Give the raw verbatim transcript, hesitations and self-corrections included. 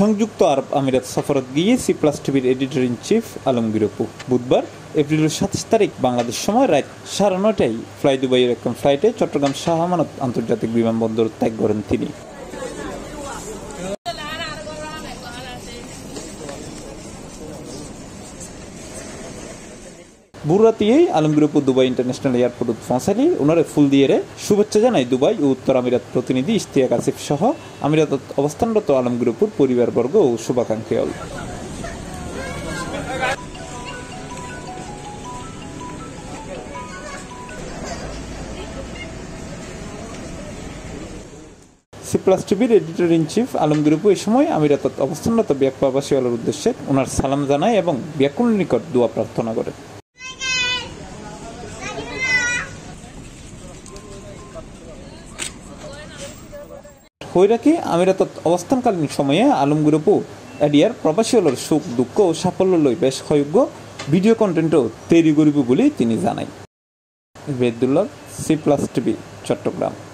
সংযুক্ত আরব আমিরাত সফরত গিয়ে সিপ্লাস টিভির editor in chief Alamgir Apu বুধবার এপ্রিলের সাতাশ তারিখ বাংলাদেশ সময় রাত সাড়ে নটায় ফ্লাই দুবাইয়ের একদম ফ্লাইটে চট্টগ্রাম শাহ আমানত আন্তর্জাতিক বিমানবন্দর ত্যাগ করেন তিনি। বুরাতিয়েই Alamgir Apu Dubai international airport পৌঁছালে ওনারে ফুল দিয়ে শুভেচ্ছা জানায় দুবাই ও উত্তর আমিরাত প্রতিনিধি ইশতিয়াক আসিফ সহ আমিরাত অবস্থানরত আলমগীর অপুর পরিবারবর্গ ও শুভাকাঙ্ক্ষী। সিপ্লাস টিভির editor in chief Alamgir Apu এই সময় আমিরাত অবস্থানরত ব্যাকপাবাসী আলোর উদ্দেশ্যে ওনার সালাম জানায় এবং ব্যাকুল নিকট দোয়া প্রার্থনা করে। হৈরাকে আমিরাত অবস্থানকালীন সময়ে আলমগীর অপু এডিয়ার প্রবাসী হলর সুখ দুঃখ ও সাফল্য লই বেশ সহযোগ্য ভিডিও কন্টেন্টও তৈরি করব বলে তিনি জানায়। বেদুল্লাহ, সি প্লাস টিভি, চট্টগ্রাম।